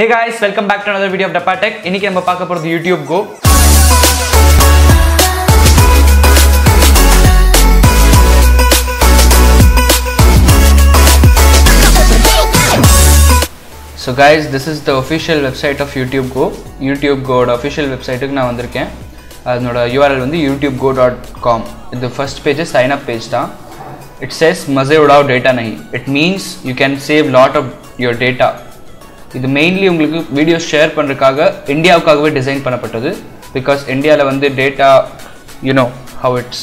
Hey guys, welcome back to another video of Dappa Tech. Iniki namba paakaporadhu YouTube Go. So guys, this is the official website of YouTube Go. YouTube Go official website ku na vandiruken. Adoda URL vandu youtubego.com. The first page is sign up page da. It says maze udao data nahi. It means you can save lot of your data. இது mainly உங்களுக்கு video share பண்ணுறதுக்காக இந்தியாவுக்காகவே design பண்ணப்பட்டது because இந்தியாவில் வந்து data you know how it's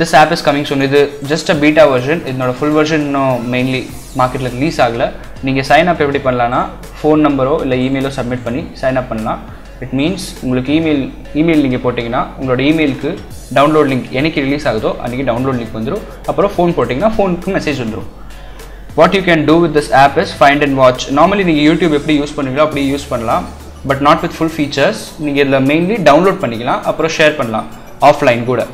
this app is coming சொன்னது just a beta version இதனோட full version இன்னும் மெயின்லி மார்க்கெட்டில் ரிலீஸ் ஆகலை நீங்கள் சைன் அப் எப்படி பண்ணலான்னா ஃபோன் நம்பரோ இல்லை இமெயிலோ சப்மிட் பண்ணி சைன் அப் பண்ணலாம் இட் மீன்ஸ் உங்களுக்கு இமெயில் நீங்கள் போட்டிங்கன்னா உங்களோட இமெயிலுக்கு டவுன்லோட் லிங்க் என்னைக்கு ரிலீஸ் ஆகுதோ அன்றைக்கி டவுன்லோட் லிங்க் வந்துடும் அப்புறம் ஃபோன் போட்டிங்கன்னா ஃபோனுக்கு மெசேஜ் வந்துடும் What you can do with this app is find and watch. Normally you YouTube எப்படி யூஸ் பண்ணுவீங்களோ அப்படி யூஸ் பண்ணலாம் but not with full features நீங்கள் இதில் மெயின்லி டவுன்லோட் பண்ணிக்கலாம் அப்புறம் ஷேர் பண்ணலாம் ஆஃப்லைன் கூட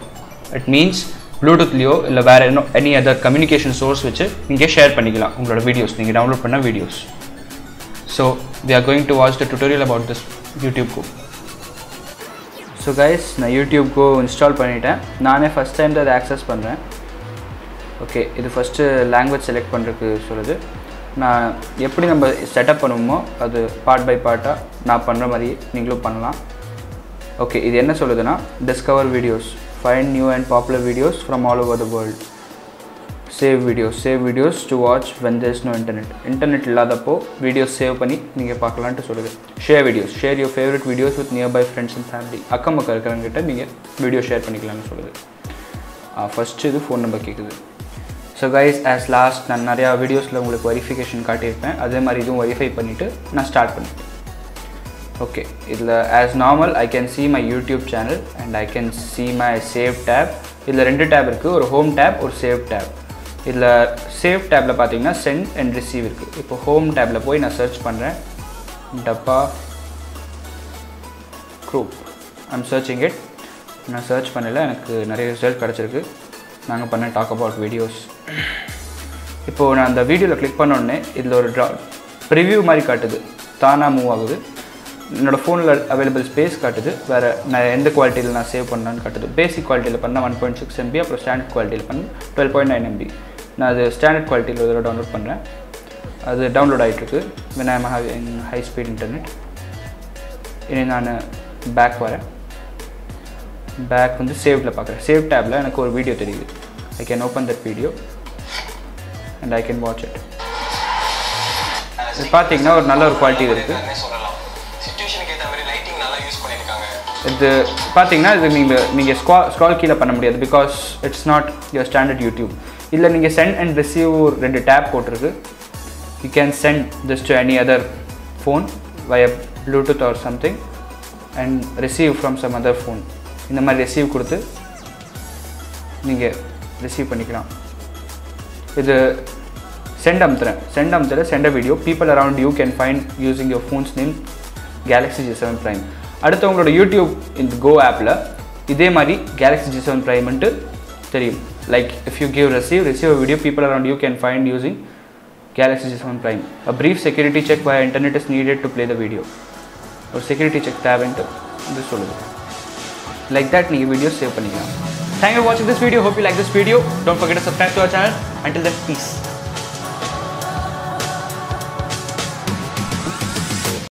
இட் மீன்ஸ் ப்ளூடூத்லையோ இல்லை வேறு இன்னும் எனி அதர் கம்யூனிகேஷன் சோர்ஸ் வச்சு நீங்கள் ஷேர் பண்ணிக்கலாம் உங்களோட வீடியோஸ் நீங்கள் டவுன்லோட் பண்ண videos so we are going to watch the tutorial about this YouTube Go. So guys, நான் YouTube Go இன்ஸ்டால் பண்ணிட்டேன் நானே ஃபஸ்ட் டைம் தான் அதை ஆக்சஸ் பண்ணுறேன் ஓகே இது ஃபஸ்ட்டு லாங்குவேஜ் செலக்ட் பண்ணுறதுக்கு சொல்லுது நான் எப்படி நம்ம செட்டப் பண்ணுவோமோ அது பார்ட் பை பார்ட்டாக நான் பண்ணுற மாதிரி நீங்களும் பண்ணலாம் ஓகே இது என்ன சொல்லுதுன்னா discover videos find new and popular videos from all over the world save videos to watch when there is no internet இல்லாதப்போ வீடியோஸ் சேவ் பண்ணி நீங்கள் பார்க்கலான்ட்டு சொல்லுது share videos share your favourite videos with nearby friends and family அக்கம் பக்கம் இருக்கிறவங்கிட்ட நீங்கள் video share பண்ணிக்கலாம்னு சொல்லுது ஃபஸ்ட்டு இது ஃபோன் நம்பர் கேட்குது ஸோ கைஸ் ஆஸ் லாஸ்ட் நான் நிறையா வீடியோஸில் உங்களுக்கு வெரிஃபிகேஷன் காட்டியிருப்பேன் அதே மாதிரி இதுவும் வெரிஃபை பண்ணிவிட்டு நான் ஸ்டார்ட் பண்ணிட்டேன் ஓகே இதில் as normal I can see my YouTube channel and I can see my save tab இதில் ரெண்டு டேப் இருக்குது ஒரு ஹோம் டேப் ஒரு சேவ் டேப் இதில் சேவ் டேப்பில் பார்த்தீங்கன்னா சென்ட் அண்ட் ரிசீவ் இருக்குது இப்போ ஹோம் டேப்பில் போய் நான் சர்ச் பண்ணுறேன் டப்பா ட்ரூப் ஐம் சர்ச்சிங் இட் நான் சர்ச் பண்ணல எனக்கு நிறைய ரிசல்ட் கிடச்சிருக்கு நாங்கள் பண்ண டாக் அபவுட் வீடியோஸ் இப்போது நான் அந்த வீடியோவில் கிளிக் பண்ணோடனே இதில் ஒரு ப்ரிவ்யூ மாதிரி காட்டுது தானாக மூவ் ஆகுது என்னோடய ஃபோனில் அவைலபிள் ஸ்பேஸ் காட்டுது வேறு நான் எந்த குவாலிட்டியில் நான் சேவ் பண்ணலான்னு காட்டுது பேசிக் குவாலிட்டியில் பண்ணால் 1.6 MB அப்புறம் ஸ்டாண்டர்ட் குவாலிட்டியில் பண்ண 12.9 MB நான் அது ஸ்டாண்டர்ட் குவாலிட்டியில் இதில் டவுன்லோட் பண்ணுறேன் அது டவுன்லோட் ஆகிட்டுருக்கு விநாயகம் ஹை ஸ்பீட் இன்டர்நெட் இனி நான் பேக் வரேன் பேக் வந்து சேவ்ல பார்க்குறேன் சேவ் டேப்பில் எனக்கு ஒரு வீடியோ தெரியுது I can open that video and I can watch it இது பார்த்தீங்கன்னா ஒரு நல்ல ஒரு குவாலிட்டி இருக்குது இது பார்த்தீங்கன்னா இது நீங்கள் ஸ்க்ரால் கீழே பண்ண முடியாது because it's not your standard YouTube இல்லை நீங்கள் சென்ட் அண்ட் ரிசீவ் ரெண்டு டேப் போட்டிருக்கு you can send this to any other phone via Bluetooth or something and receive from some other phone இந்த மாதிரி ரிசீவ் கொடுத்து நீங்கள் ரிசீவ் பண்ணிக்கலாம் இது சென்ட் அமுத்துறேன் send video people around you can find using your phone's name Galaxy J7 Prime அடுத்தவங்களோட YouTube இந்த go ஆப்பில் இதே மாதிரி கேலக்ஸி J7 Primeன்ட்டு தெரியும் like if you give receive video people around you can find using Galaxy J7 Prime a brief security check via internet is needed to play the video ஒரு security check டேப்ன்ட்டு இது சொல்லுது Like that new videos save பண்ணிக்கலாம். Thank you for watching this video. Hope you like this video. Don't forget to subscribe to our channel. Until then, peace.